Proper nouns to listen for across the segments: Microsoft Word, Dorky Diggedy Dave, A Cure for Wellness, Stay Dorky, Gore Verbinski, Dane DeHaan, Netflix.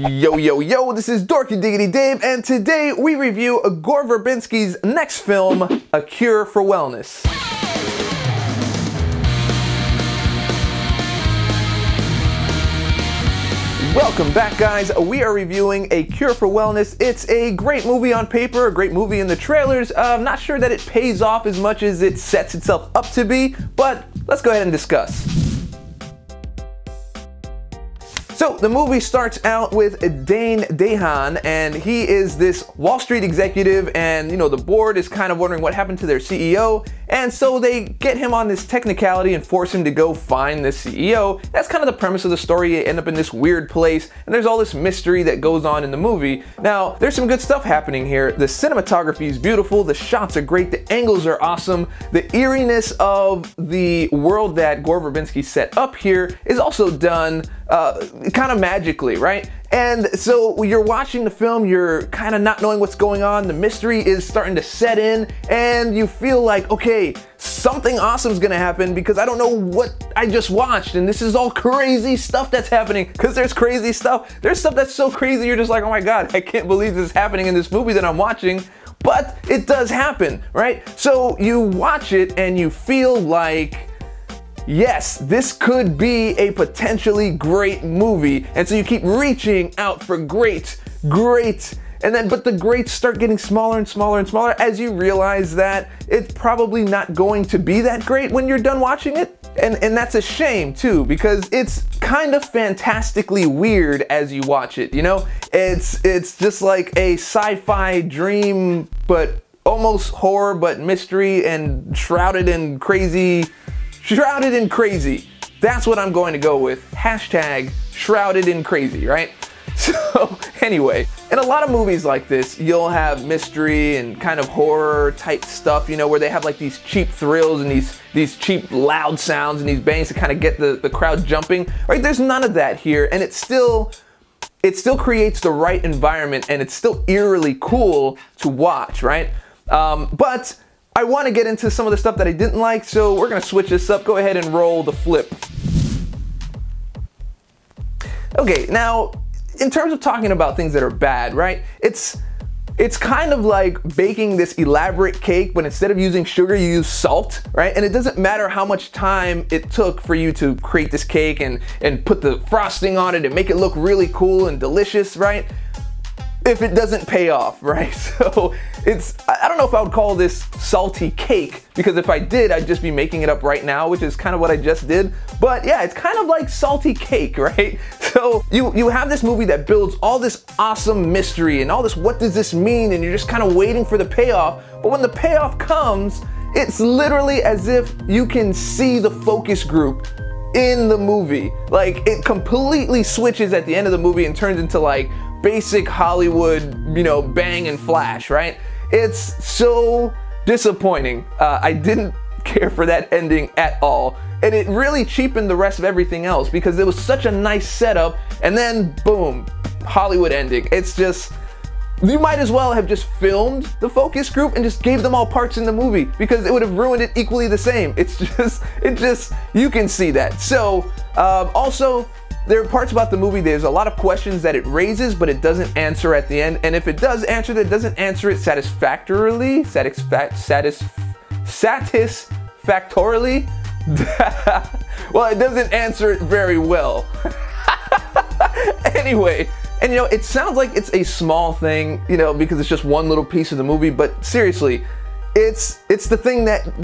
Yo, yo, yo, this is Dorky Diggedy Dave, and today we review Gore Verbinski's next film, A Cure for Wellness. Welcome back, guys. We are reviewing A Cure for Wellness. It's a great movie on paper, a great movie in the trailers. I'm not sure that it pays off as much as it sets itself up to be, but let's go ahead and discuss. So the movie starts out with Dane DeHaan, and he is this Wall Street executive, and you know, the board is kind of wondering what happened to their CEO, and so they get him on this technicality and force him to go find the CEO. That's kind of the premise of the story. They end up in this weird place, and there's all this mystery that goes on in the movie. Now, there's some good stuff happening here. The cinematography is beautiful, the shots are great, the angles are awesome. The eeriness of the world that Gore Verbinski set up here is also done kind of magically, right? And so you're watching the film, you're kind of not knowing what's going on, the mystery is starting to set in, and you feel like, okay, something awesome is gonna happen because I don't know what I just watched, and this is all crazy stuff that's happening, because there's crazy stuff. There's stuff that's so crazy you're just like, oh my god, I can't believe this is happening in this movie that I'm watching. But it does happen, right? So you watch it and you feel like, yes, this could be a potentially great movie. And so you keep reaching out for great, and then, but the greats start getting smaller and smaller and smaller as you realize that it's probably not going to be that great when you're done watching it. And that's a shame too, because it's kind of fantastically weird as you watch it, you know? It's just like a sci-fi dream, but almost horror, but mystery, and shrouded in crazy. That's what I'm going to go with. Hashtag shrouded in crazy, right? So anyway, in a lot of movies like this, you'll have mystery and kind of horror type stuff, you know, where they have like these cheap thrills and these cheap loud sounds and these bangs to kind of get the crowd jumping, right? There's none of that here, and it still creates the right environment, and it's still eerily cool to watch, right? But I want to get into some of the stuff that I didn't like, so we're going to switch this up. Go ahead and roll the flip. Okay, now, in terms of talking about things that are bad, right? It's kind of like baking this elaborate cake, but instead of using sugar, you use salt, right? And it doesn't matter how much time it took for you to create this cake and put the frosting on it and make it look really cool and delicious, right? If it doesn't pay off, right? So I don't know if I would call this salty cake, because if I did, I'd just be making it up right now, which is kind of what I just did. But yeah, it's kind of like salty cake, right? So you have this movie that builds all this awesome mystery and all this, what does this mean? And you're just kind of waiting for the payoff. But when the payoff comes, it's literally as if you can see the focus group in the movie. Like, it completely switches at the end of the movie and turns into like basic Hollywood, you know, bang and flash, right? It's so disappointing. I didn't care for that ending at all, and it really cheapened the rest of everything else, because it was such a nice setup, and then boom, Hollywood ending. It's just, you might as well have just filmed the focus group and just gave them all parts in the movie, because it would have ruined it equally the same. It just, you can see that. So, also, there are parts about the movie, there's a lot of questions that it raises, but it doesn't answer at the end. And if it does answer, that doesn't answer it satisfactorily. Satisfactorily? Well, it doesn't answer it very well. Anyway. And you know, it sounds like it's a small thing, you know, because it's just one little piece of the movie, but seriously, it's the thing that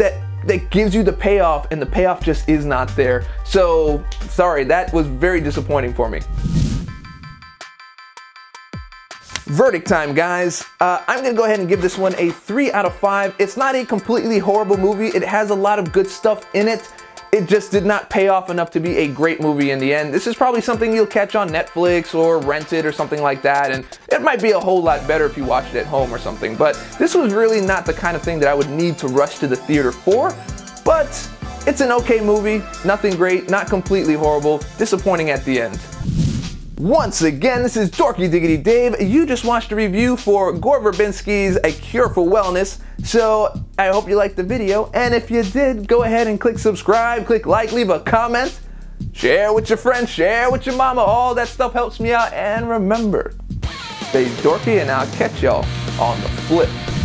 gives you the payoff, and the payoff just is not there. So, sorry, that was very disappointing for me. Verdict time, guys. I'm gonna go ahead and give this one a 3 out of 5. It's not a completely horrible movie. It has a lot of good stuff in it. It just did not pay off enough to be a great movie in the end. This is probably something you'll catch on Netflix or rent it or something like that, and it might be a whole lot better if you watched it at home or something, but this was really not the kind of thing that I would need to rush to the theater for. But it's an okay movie, nothing great, not completely horrible, disappointing at the end. Once again, this is Dorky Diggedy Dave. You just watched a review for Gore Verbinski's A Cure for Wellness, so I hope you liked the video, and if you did, go ahead and click subscribe, click like, leave a comment. Share with your friends, share with your mama. All that stuff helps me out. And remember, stay dorky and I'll catch y'all on the flip.